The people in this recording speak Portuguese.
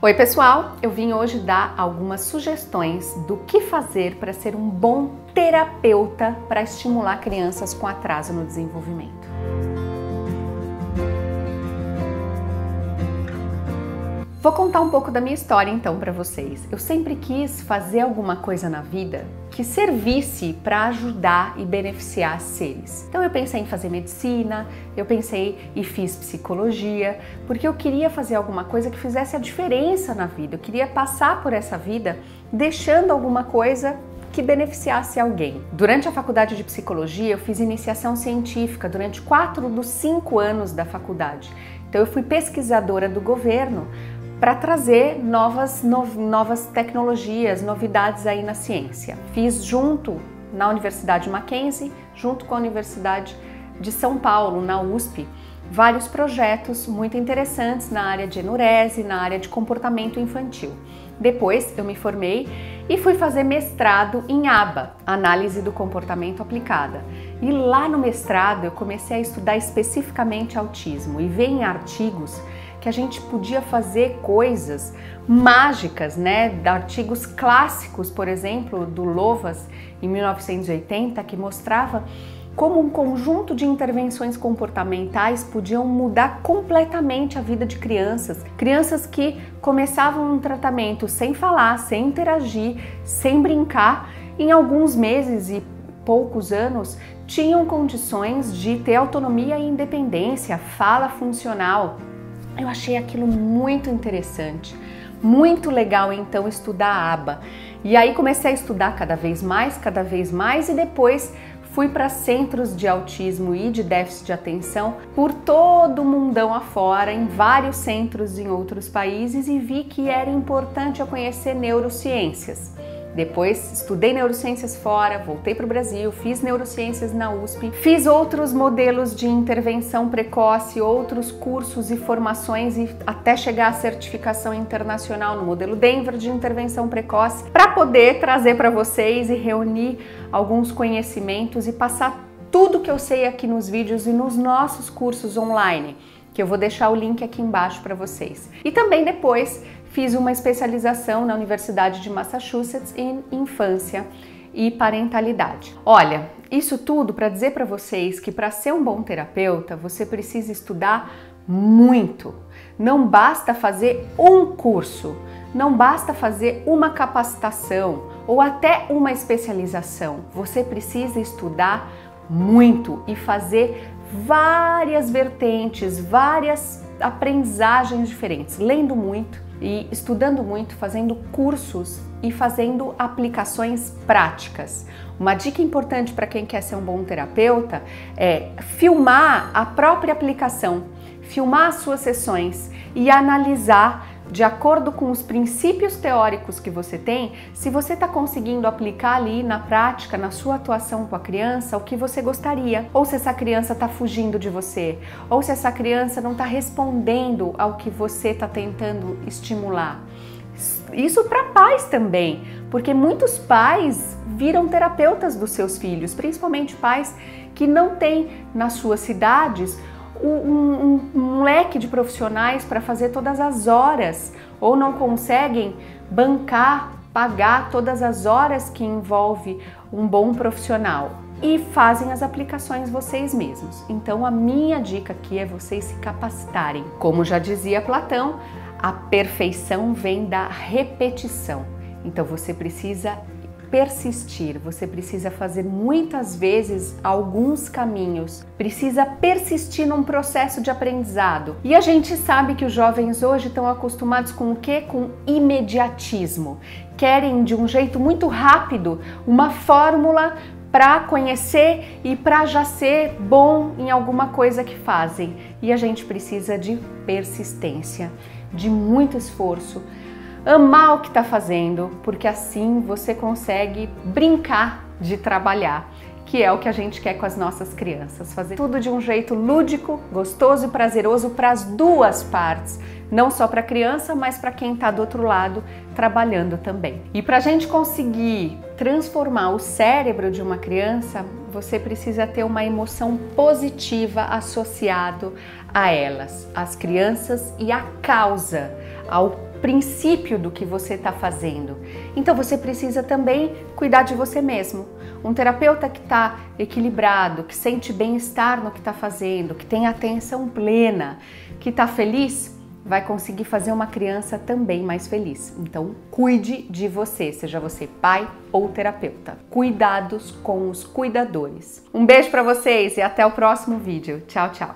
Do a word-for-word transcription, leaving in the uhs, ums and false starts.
Oi pessoal, eu vim hoje dar algumas sugestões do que fazer para ser um bom terapeuta para estimular crianças com atraso no desenvolvimento. Vou contar um pouco da minha história então para vocês. Eu sempre quis fazer alguma coisa na vida que servisse para ajudar e beneficiar seres. Então eu pensei em fazer medicina, eu pensei e fiz psicologia, porque eu queria fazer alguma coisa que fizesse a diferença na vida. Eu queria passar por essa vida deixando alguma coisa que beneficiasse alguém. Durante a faculdade de psicologia eu fiz iniciação científica durante quatro dos cinco anos da faculdade. Então eu fui pesquisadora do governo para trazer novas, no, novas tecnologias, novidades aí na ciência. Fiz junto na Universidade Mackenzie, junto com a Universidade de São Paulo, na U S P, vários projetos muito interessantes na área de enurese, na área de comportamento infantil. Depois eu me formei e fui fazer mestrado em A B A, Análise do Comportamento Aplicada. E lá no mestrado eu comecei a estudar especificamente autismo e ver em artigos que a gente podia fazer coisas mágicas, né? Artigos clássicos, por exemplo, do Lovas, em mil novecentos e oitenta, que mostrava como um conjunto de intervenções comportamentais podiam mudar completamente a vida de crianças. Crianças que começavam um tratamento sem falar, sem interagir, sem brincar, em alguns meses e poucos anos, tinham condições de ter autonomia e independência, fala funcional. Eu achei aquilo muito interessante, muito legal então estudar a A B A. E aí comecei a estudar cada vez mais, cada vez mais e depois fui para centros de autismo e de déficit de atenção por todo o mundão afora, em vários centros em outros países e vi que era importante eu conhecer neurociências. Depois estudei neurociências fora, voltei para o Brasil, fiz neurociências na U S P, fiz outros modelos de intervenção precoce, outros cursos e formações e até chegar à certificação internacional no modelo Denver de intervenção precoce para poder trazer para vocês e reunir alguns conhecimentos e passar tudo que eu sei aqui nos vídeos e nos nossos cursos online, que eu vou deixar o link aqui embaixo para vocês. E também depois fiz uma especialização na Universidade de Massachusetts em infância e parentalidade. Olha, isso tudo para dizer para vocês que para ser um bom terapeuta você precisa estudar muito. Não basta fazer um curso, não basta fazer uma capacitação ou até uma especialização. Você precisa estudar muito e fazer várias vertentes, várias aprendizagens diferentes, lendo muito e estudando muito, fazendo cursos e fazendo aplicações práticas. Uma dica importante para quem quer ser um bom terapeuta é filmar a própria aplicação, filmar as suas sessões e analisar de acordo com os princípios teóricos que você tem, se você está conseguindo aplicar ali na prática, na sua atuação com a criança, o que você gostaria. Ou se essa criança está fugindo de você, ou se essa criança não está respondendo ao que você está tentando estimular. Isso para pais também, porque muitos pais viram terapeutas dos seus filhos, principalmente pais que não têm nas suas cidades Um, um, um leque de profissionais para fazer todas as horas ou não conseguem bancar, pagar todas as horas que envolve um bom profissional e fazem as aplicações vocês mesmos. Então a minha dica aqui é vocês se capacitarem. Como já dizia Platão, a perfeição vem da repetição. Então você precisa persistir, você precisa fazer muitas vezes alguns caminhos, precisa persistir num processo de aprendizado. E a gente sabe que os jovens hoje estão acostumados com o quê? Com imediatismo. Querem de um jeito muito rápido uma fórmula para conhecer e para já ser bom em alguma coisa que fazem. E a gente precisa de persistência, de muito esforço, amar o que está fazendo, porque assim você consegue brincar de trabalhar, que é o que a gente quer com as nossas crianças. Fazer tudo de um jeito lúdico, gostoso e prazeroso para as duas partes, não só para a criança, mas para quem está do outro lado trabalhando também. E para a gente conseguir transformar o cérebro de uma criança, você precisa ter uma emoção positiva associado a elas, as crianças e a causa, ao princípio do que você está fazendo. Então você precisa também cuidar de você mesmo. Um terapeuta que está equilibrado, que sente bem-estar no que está fazendo, que tem atenção plena, que está feliz, vai conseguir fazer uma criança também mais feliz. Então cuide de você, seja você pai ou terapeuta. Cuidados com os cuidadores. Um beijo para vocês e até o próximo vídeo. Tchau, tchau!